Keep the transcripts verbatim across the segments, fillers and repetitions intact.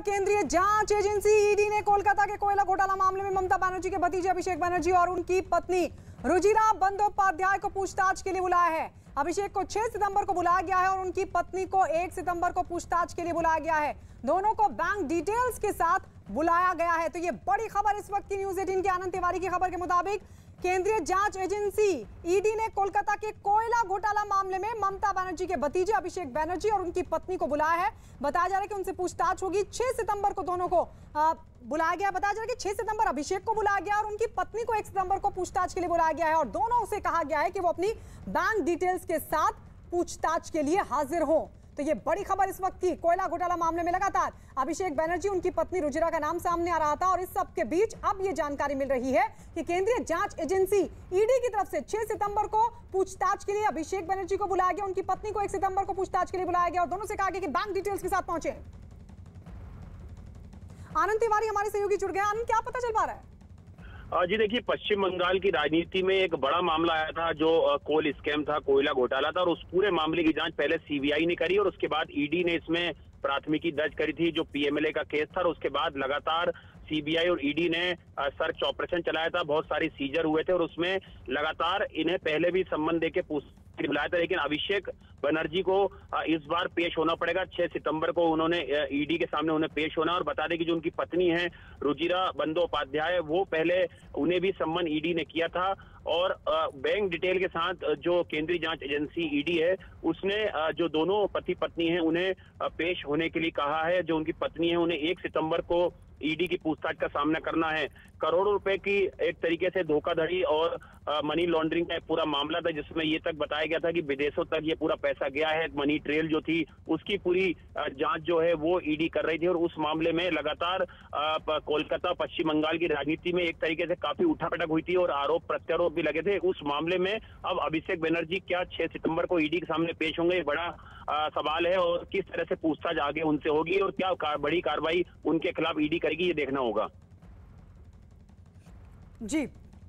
और केंद्रीय जांच एजेंसी ईडी ने कोलकाता के कोयला घोटाला मामले में ममता बनर्जी के भतीजे अभिषेक बनर्जी और उनकी पत्नी रुजिरा बंदोपाध्याय को पूछताछ के लिए बुलाया है। अभिषेक को छह सितंबर को बुलाया गया है और उनकी पत्नी को एक सितंबर को पूछताछ के लिए बुलाया गया है। दोनों को बैंक डिटेल्स के साथ बुलाया गया है। तो ये बड़ी खबर इस वक्त की न्यूज़ अठारह के अनंत तिवारी की खबर के मुताबिक केंद्रीय जांच एजेंसी ईडी ने कोलकाता के कोयला घोटाला मामले में ममता बनर्जी के भतीजे अभिषेक बनर्जी और उनकी पत्नी को बुलाया है। बताया जा रहा है कि उनसे पूछताछ होगी। छह सितंबर को दोनों को बुलाया गया। बताया जा रहा है कि छह सितंबर अभिषेक को बुलाया गया और उनकी पत्नी को एक सितंबर को पूछताछ के लिए बुलाया गया है और दोनों से कहा गया है कि वो अपनी बैंक डिटेल्स के साथ पूछताछ के लिए हाजिर हों। तो ये बड़ी खबर इस वक्त की कोयला घोटाला मामले में लगातार अभिषेक बनर्जी उनकी पत्नी रुजिरा का नाम सामने आ रहा था और इस सब के बीच अब ये जानकारी मिल रही है कि केंद्रीय जांच एजेंसी ईडी की तरफ से छह सितंबर को पूछताछ के लिए अभिषेक बनर्जी को बुलाया गया, उनकी पत्नी को एक सितंबर को पूछताछ के लिए बुलाया गया और दोनों से कहा गया कि बैंक डिटेल्स के साथ पहुंचे। आनंद तिवारी हमारे सहयोगी जुड़ गए। आनंद, क्या पता चल पा रहा है? जी देखिए, पश्चिम बंगाल की राजनीति में एक बड़ा मामला आया था जो कोल स्कैम था, कोयला घोटाला था और उस पूरे मामले की जांच पहले सीबीआई ने करी और उसके बाद ईडी ने इसमें प्राथमिकी दर्ज करी थी जो पीएमएलए का केस था और उसके बाद लगातार सीबीआई और ईडी ने सर्च ऑपरेशन चलाया था। बहुत सारे सीजर हुए थे और उसमें लगातार इन्हें पहले भी सम्मन देके पूछ बुलाया था, लेकिन अभिषेक बनर्जी को इस बार पेश होना पड़ेगा। छह सितंबर को उन्होंने ईडी के सामने उन्हें पेश होना। और बता दें कि जो उनकी पत्नी है रुजिरा बंदोपाध्याय, वो पहले उन्हें भी सम्मन ईडी ने किया था और बैंक डिटेल के साथ जो केंद्रीय जांच एजेंसी ईडी है उसने जो दोनों पति पत्नी है उन्हें पेश होने के लिए कहा है। जो उनकी पत्नी है उन्हें एक सितंबर को ईडी की पूछताछ का सामना करना है। करोड़ों रुपए की एक तरीके से धोखाधड़ी और आ, मनी लॉन्ड्रिंग का पूरा मामला था जिसमें ये तक बताया गया था कि विदेशों तक ये पूरा पैसा गया है। मनी ट्रेल जो थी उसकी पूरी जांच जो है वो ईडी कर रही थी और उस मामले में लगातार कोलकाता पश्चिम बंगाल की राजनीति में एक तरीके से काफी उठापटक हुई थी और आरोप प्रत्यारोप भी लगे थे। उस मामले में अब अभिषेक बनर्जी क्या छह सितंबर को ईडी के सामने पेश होंगे, ये बड़ा आ, सवाल है। और किस तरह से पूछताछ आगे उनसे होगी और क्या कार, बड़ी कार्रवाई उनके खिलाफ ईडी करेगी, ये देखना होगा। जी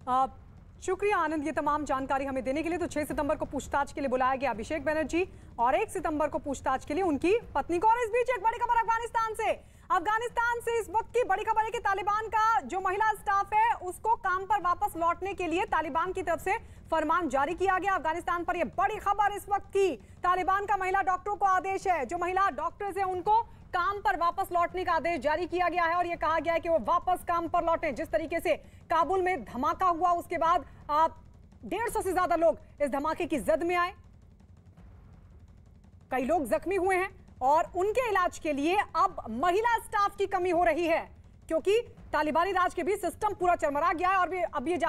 आप शुक्रिया आनंद, ये तमाम जानकारी हमें देने के लिए। तो छह सितंबर को पूछताछ के लिए बुलाया गया अभिषेक बनर्जी और एक सितंबर को पूछताछ के लिए उनकी पत्नी को। और इस बीच एक बड़ी खबर अफगानिस्तान से अफगानिस्तान से इस वक्त की बड़ी खबर है कि तालिबान का जो महिला स्टाफ है उसको काम पर वापस लौटने के लिए तालिबान की तरफ से फरमान जारी किया गया अफगानिस्तान पर। यह बड़ी खबर इस वक्त की। तालिबान का महिला डॉक्टरों को आदेश है, जो महिला डॉक्टर्स है उनको काम पर वापस लौटने का आदेश जारी किया गया है और यह कहा गया है कि वो वापस काम पर लौटें। जिस तरीके से काबुल में धमाका हुआ उसके बाद आप डेढ़ सौ से ज्यादा लोग इस धमाके की जद में आए, कई लोग जख्मी हुए हैं और उनके इलाज के लिए अब महिला स्टाफ की कमी हो रही है क्योंकि तालिबानी राज के बीच सिस्टम पूरा चरमरा गया है। और भी अब ये